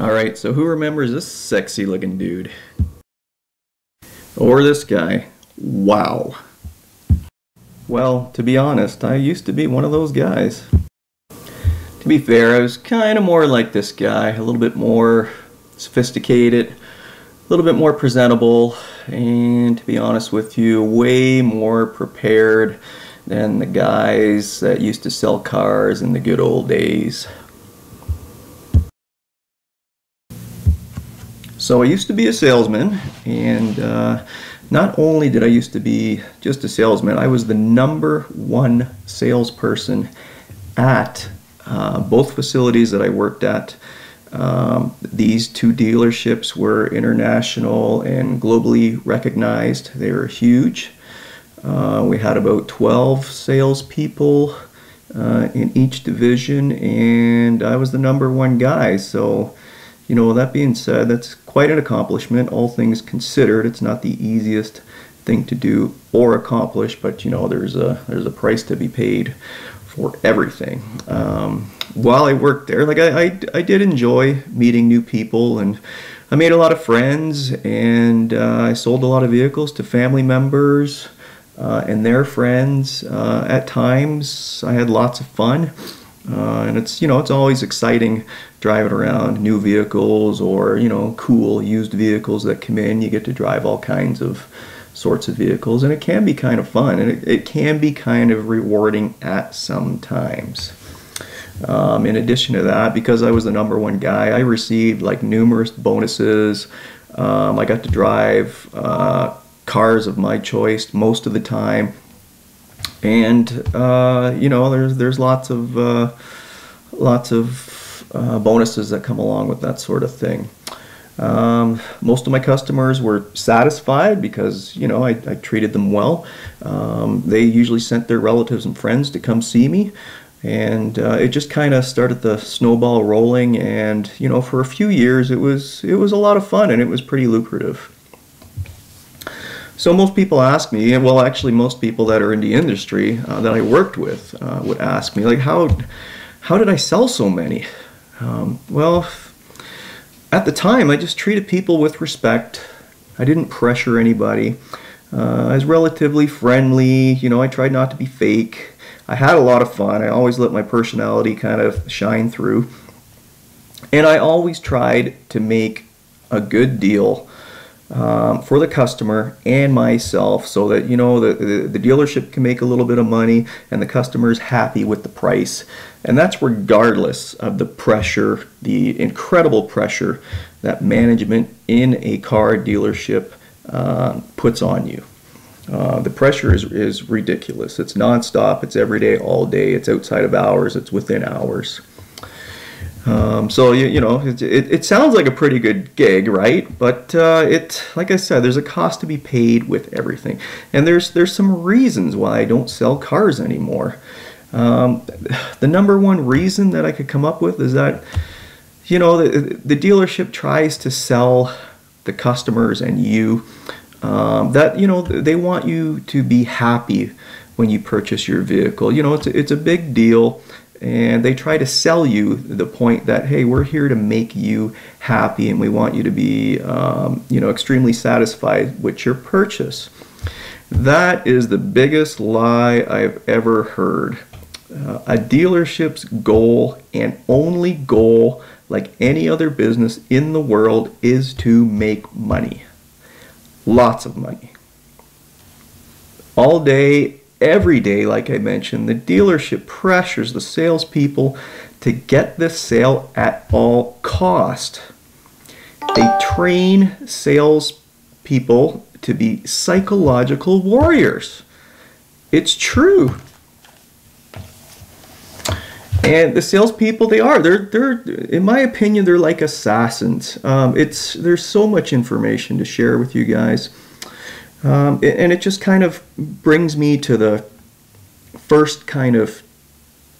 Alright, so who remembers this sexy looking dude? Or this guy? Wow. Well, to be honest, I used to be one of those guys. To be fair, I was kind of more like this guy, a little bit more sophisticated, a little bit more presentable, and to be honest with you, way more prepared than the guys that used to sell cars in the good old days. So I used to be a salesman, and not only did I used to be just a salesman, I was the #1 salesperson at both facilities that I worked at. These two dealerships were international and globally recognized. They were huge. We had about 12 salespeople in each division, and I was the #1 guy. So, you know, that being said, that's quite an accomplishment, all things considered. It's not the easiest thing to do or accomplish, but you know, there's a price to be paid for everything. While I worked there, like I did enjoy meeting new people, and I made a lot of friends, and I sold a lot of vehicles to family members and their friends. At times, I had lots of fun, and it's, you know, it's always exciting driving around new vehicles, or you know, cool used vehicles that come in. You get to drive all kinds of sorts of vehicles, and it can be kind of fun, and it can be kind of rewarding at some times. In addition to that, because I was the #1 guy, I received like numerous bonuses. I got to drive cars of my choice most of the time, and you know, there's lots of bonuses that come along with that sort of thing. Most of my customers were satisfied because, you know, I treated them well. They usually sent their relatives and friends to come see me, and it just kind of started the snowball rolling, and you know, for a few years it was a lot of fun, and it was pretty lucrative. So most people ask me, and well, actually most people that are in the industry that I worked with would ask me, like, how did I sell so many? Well, at the time, I just treated people with respect. I didn't pressure anybody. I was relatively friendly. You know, I tried not to be fake. I had a lot of fun. I always let my personality kind of shine through. And I always tried to make a good deal for the customer and myself, so that, you know, the dealership can make a little bit of money and the customer's happy with the price. And that's regardless of the pressure, the incredible pressure that management in a car dealership puts on you. The pressure is ridiculous. It's nonstop. It's every day, all day. It's outside of hours. It's within hours. So you know, it sounds like a pretty good gig, right? But it, like I said, there's a cost to be paid with everything, and there's some reasons why I don't sell cars anymore. The #1 reason that I could come up with is that, you know, the dealership tries to sell the customers and you that, you know, they want you to be happy when you purchase your vehicle. You know, it's a big deal. And they try to sell you the point that, hey, we're here to make you happy, and we want you to be, you know, extremely satisfied with your purchase. That is the biggest lie I've ever heard. A dealership's goal, and only goal, like any other business in the world, is to make money. Lots of money. All day, every day, like I mentioned, the dealership pressures the salespeople to get this sale at all cost. They train salespeople to be psychological warriors. It's true. And the salespeople, they're in my opinion, they're like assassins. There's so much information to share with you guys. And it just kind of brings me to the first kind of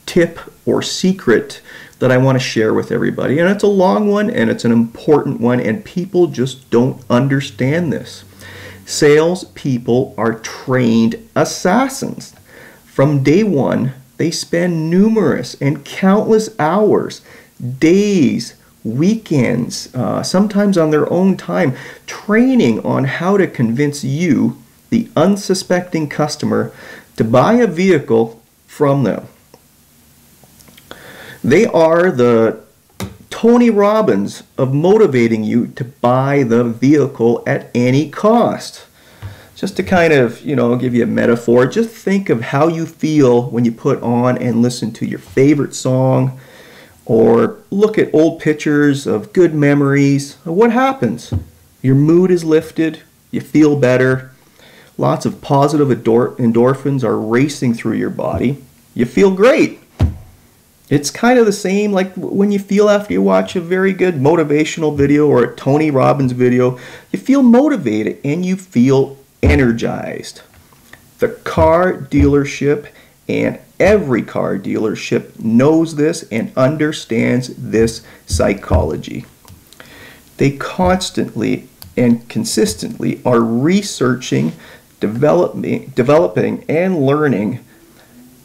tip or secret that I want to share with everybody. And it's a long one, and it's an important one, and people just don't understand this. Salespeople are trained assassins. From day one, they spend numerous and countless hours, days, weekends, sometimes on their own time, training on how to convince you, the unsuspecting customer, to buy a vehicle from them. They are the Tony Robbins of motivating you to buy the vehicle at any cost. Just to kind of, you know, give you a metaphor, just think of how you feel when you put on and listen to your favorite song, or look at old pictures of good memories. What happens? Your mood is lifted, you feel better, lots of positive endorphins are racing through your body, you feel great. It's kind of the same like when you feel after you watch a very good motivational video or a Tony Robbins video. You feel motivated and you feel energized. The car dealership, and every car dealership, knows this and understands this psychology. They constantly and consistently are researching, developing and learning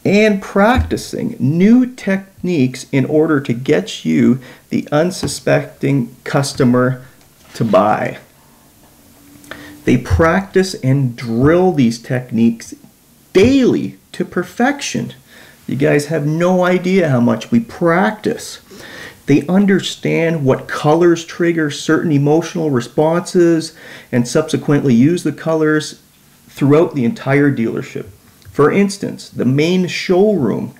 and practicing new techniques in order to get you, the unsuspecting customer, to buy. They practice and drill these techniques daily to perfection. You guys have no idea how much we practice. They understand what colors trigger certain emotional responses and subsequently use the colors throughout the entire dealership. For instance, the main showroom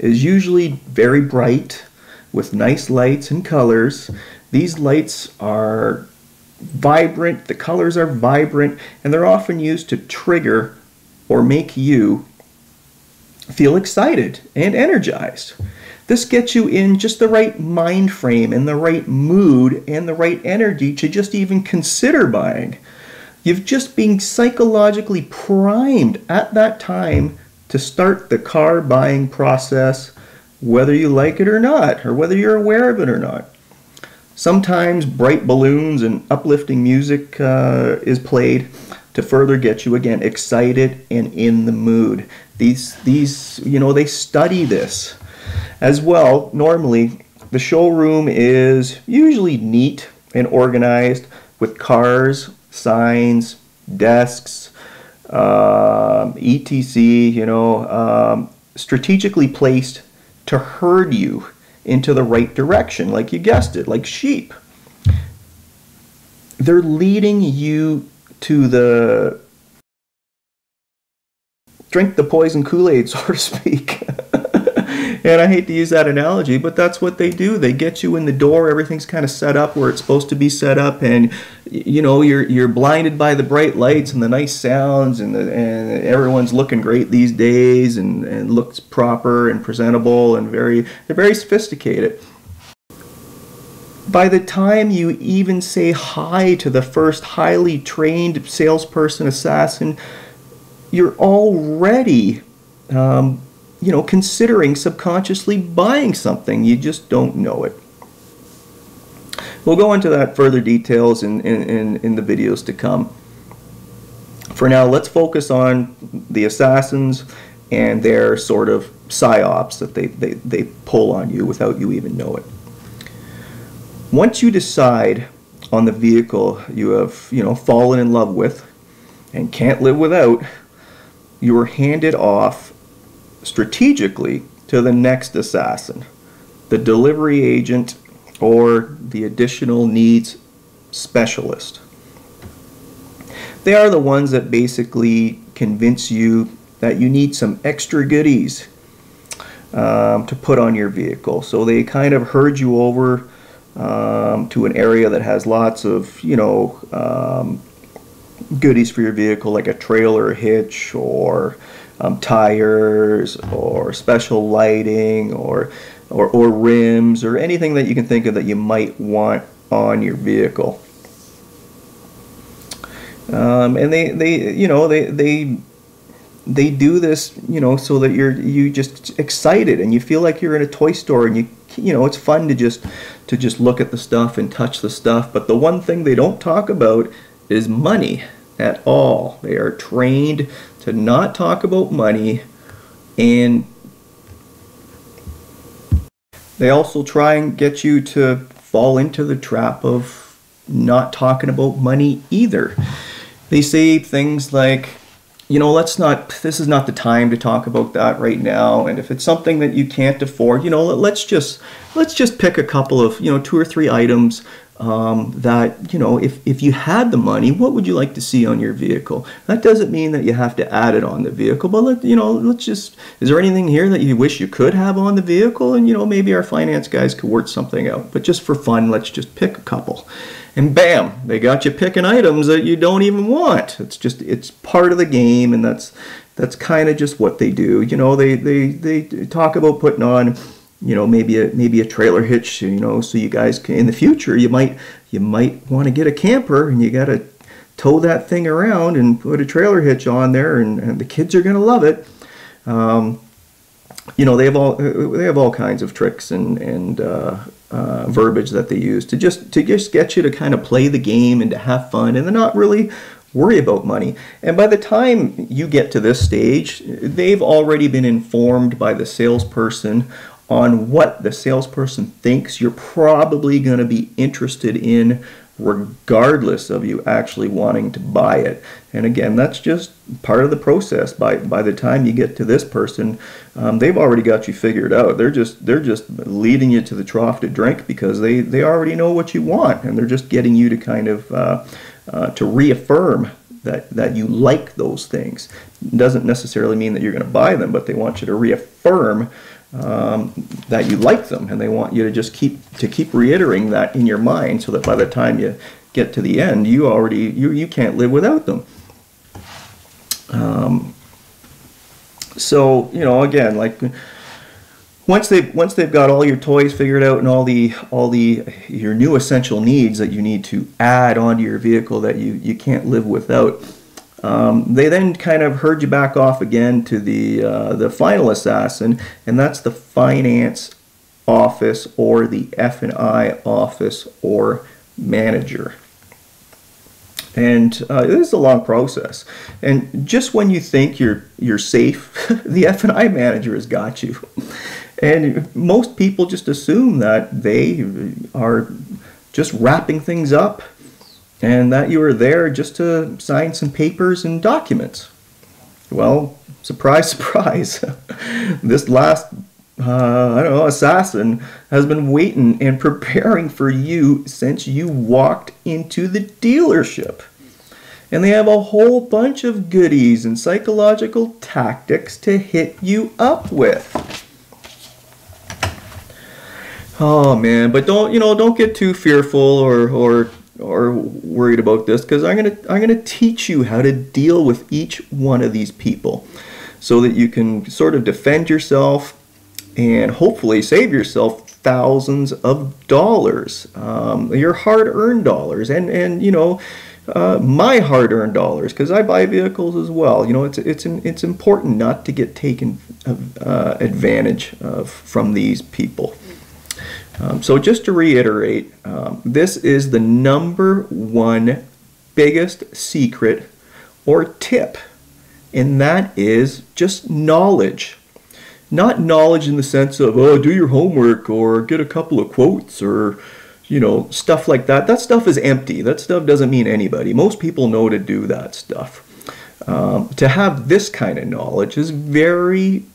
is usually very bright with nice lights and colors. These lights are vibrant, the colors are vibrant, and they're often used to trigger or make you feel excited and energized. This gets you in just the right mind frame and the right mood and the right energy to just even consider buying. You've just been psychologically primed at that time to start the car buying process, whether you like it or not, or whether you're aware of it or not. Sometimes bright balloons and uplifting music is played to further get you, again, excited and in the mood. These, you know, they study this. As well, normally, the showroom is usually neat and organized with cars, signs, desks, etc, you know, strategically placed to herd you into the right direction, like you guessed it, like sheep. They're leading you to the drink the poison Kool-Aid, so to speak. And I hate to use that analogy, but that's what they do. They get you in the door, everything's kind of set up where it's supposed to be set up, and you know, you're blinded by the bright lights and the nice sounds, and everyone's looking great these days, and looks proper and presentable, and they're very sophisticated. By the time you even say hi to the first highly trained salesperson assassin, you're already you know, considering subconsciously buying something. You just don't know it. We'll go into that further details in the videos to come. For now, let's focus on the assassins and their sort of psyops that they pull on you without you even know it. Once you decide on the vehicle you have, you know, fallen in love with and can't live without, you are handed off strategically to the next assassin, the delivery agent or the additional needs specialist. They are the ones that basically convince you that you need some extra goodies to put on your vehicle. So they kind of herd you over to an area that has lots of, you know, goodies for your vehicle, like a trailer hitch or tires or special lighting or rims or anything that you can think of that you might want on your vehicle. And they do this, you know, so that you just excited and you feel like you're in a toy store, and you know, it's fun to just look at the stuff and touch the stuff. But the one thing they don't talk about is money at all. They are trained to not talk about money, and they also try and get you to fall into the trap of not talking about money either. They say things like, you know, this is not the time to talk about that right now. And if it's something that you can't afford, you know, let's just pick a couple of, you know, 2 or 3 items that, you know, if you had the money, what would you like to see on your vehicle? That doesn't mean that you have to add it on the vehicle, but is there anything here that you wish you could have on the vehicle? And, you know, maybe our finance guys could work something out, but just for fun, let's just pick a couple. And bam, they got you picking items that you don't even want. It's part of the game, and that's kind of just what they do. You know, they talk about putting on, you know, maybe a trailer hitch, you know, so you guys can, in the future, you might want to get a camper, and you got to tow that thing around and put a trailer hitch on there, and the kids are going to love it. You know, they have all kinds of tricks and verbiage that they use to just get you to kind of play the game and to have fun and to not really worry about money. And by the time you get to this stage, they've already been informed by the salesperson on what the salesperson thinks you're probably going to be interested in, regardless of you actually wanting to buy it. And again, that's just part of the process. By the time you get to this person, they've already got you figured out. They're just leading you to the trough to drink, because they already know what you want, and they're just getting you to kind of to reaffirm that you like those things. It doesn't necessarily mean that you're going to buy them, but they want you to reaffirm that you like them, and they want you to just keep reiterating that in your mind, so that by the time you get to the end, you can't live without them. So, you know, again, like, once they've got all your toys figured out and all the your new essential needs that you need to add onto your vehicle that you can't live without, they then kind of herd you back off again to the final assassin, and that's the finance office or the F&I office or manager. And this is a long process. And just when you think you're safe, the F&I manager has got you. And most people just assume that they are just wrapping things up, and that you were there just to sign some papers and documents. Well, surprise, surprise. This last, assassin has been waiting and preparing for you since you walked into the dealership. And they have a whole bunch of goodies and psychological tactics to hit you up with. Oh man, but don't get too fearful or worried about this, because I'm gonna teach you how to deal with each one of these people, so that you can sort of defend yourself and hopefully save yourself thousands of dollars, your hard-earned dollars, and you know, my hard-earned dollars, because I buy vehicles as well. You know, it's important not to get taken advantage of from these people. So just to reiterate, this is the #1 biggest secret or tip, and that is just knowledge. Not knowledge in the sense of, oh, do your homework or get a couple of quotes or, you know, stuff like that. That stuff is empty. That stuff doesn't mean anybody. Most people know to do that stuff. To have this kind of knowledge is very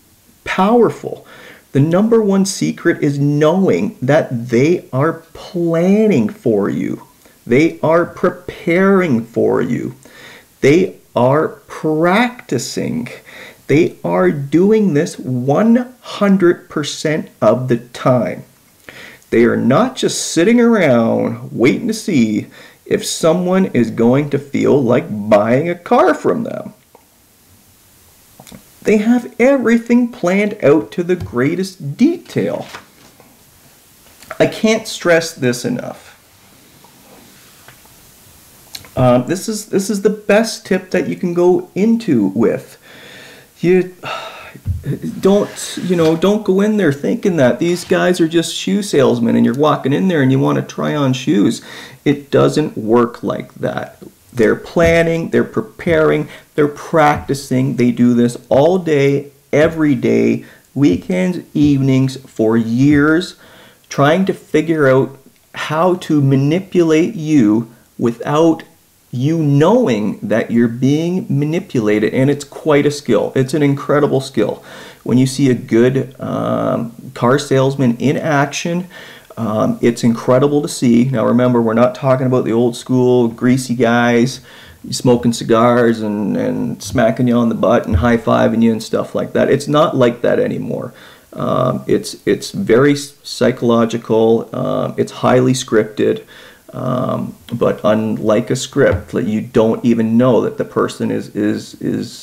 powerful. The #1 secret is knowing that they are planning for you. They are preparing for you. They are practicing. They are doing this 100% of the time. They are not just sitting around waiting to see if someone is going to feel like buying a car from them. They have everything planned out to the greatest detail. I can't stress this enough. This is the best tip that you can go into with. Don't go in there thinking that these guys are just shoe salesmen and you're walking in there and you want to try on shoes. It doesn't work like that. They're planning, they're preparing, they're practicing. They do this all day, every day, weekends, evenings, for years, trying to figure out how to manipulate you without you knowing that you're being manipulated, and it's quite a skill. It's an incredible skill. When you see a good car salesman in action, it's incredible to see. Now remember, we're not talking about the old school greasy guys smoking cigars and smacking you on the butt and high-fiving you and stuff like that. It's not like that anymore. It's very psychological, it's highly scripted, but unlike a script, like, you don't even know that the person is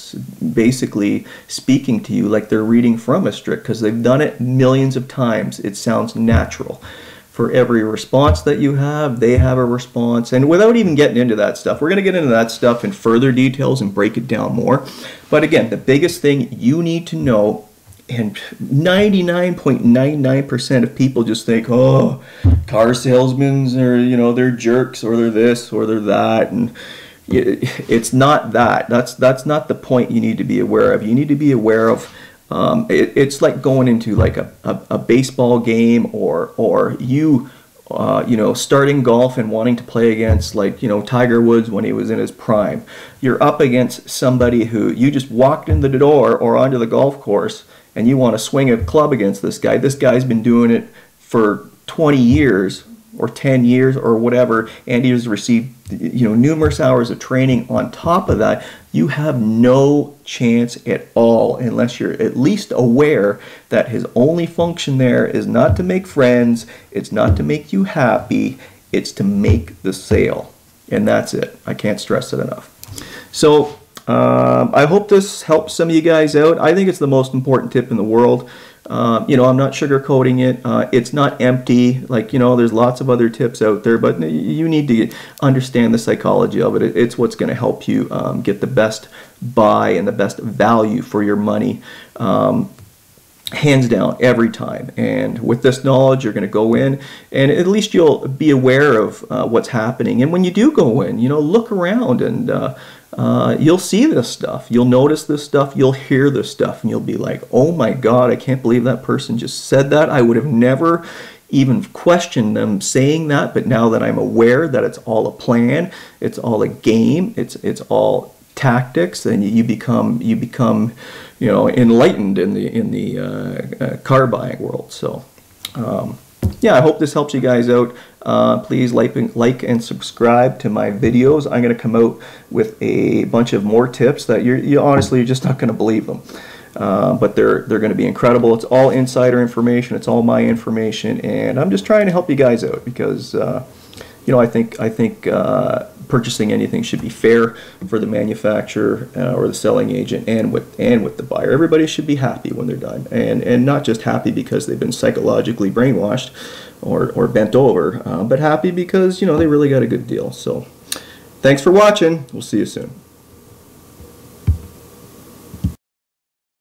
basically speaking to you like they're reading from a script, because they've done it millions of times. It sounds natural. For every response that you have, they have a response. And without even getting into that stuff, we're going to get into that stuff in further details and break it down more. But again, the biggest thing you need to know, and 99.99% of people just think, oh, car salesmen are, you know, they're jerks, or they're this, or they're that. And it's not that. That's not the point you need to be aware of. You need to be aware of, it's like going into like a baseball game, or you you know, starting golf and wanting to play against, like, you know, Tiger Woods when he was in his prime. You're up against somebody who you just walked in the door or onto the golf course, and you want to swing a club against this guy. This guy's been doing it for 20 years or 10 years or whatever, and he has received, you know, numerous hours of training on top of that. You have no chance at all unless you're at least aware that his only function there is not to make friends, it's not to make you happy, it's to make the sale. And that's it. I can't stress it enough. So I hope this helps some of you guys out. I think it's the most important tip in the world. You know, I'm not sugarcoating it. It's not empty. Like, you know, there's lots of other tips out there, but you need to understand the psychology of it. It's what's going to help you get the best buy and the best value for your money, hands down, every time. And with this knowledge, you're going to go in, and at least you'll be aware of what's happening. And when you do go in, you know, look around, and you'll see this stuff, you'll notice this stuff, you'll hear this stuff, and you'll be like, oh my God, I can't believe that person just said that. I would have never even questioned them saying that, but now that I'm aware that it's all a plan, it's all a game, it's all tactics, and you become, you know, enlightened in the car buying world. So yeah, I hope this helps you guys out. Please like and subscribe to my videos. I'm going to come out with a bunch of more tips that you honestly are just not going to believe them. But they're going to be incredible. It's all insider information. It's all my information, and I'm just trying to help you guys out because you know, I think purchasing anything should be fair for the manufacturer or the selling agent, and with the buyer. Everybody should be happy when they're done, and not just happy because they've been psychologically brainwashed or bent over, but happy because, you know, they really got a good deal. So thanks for watching. We'll see you soon.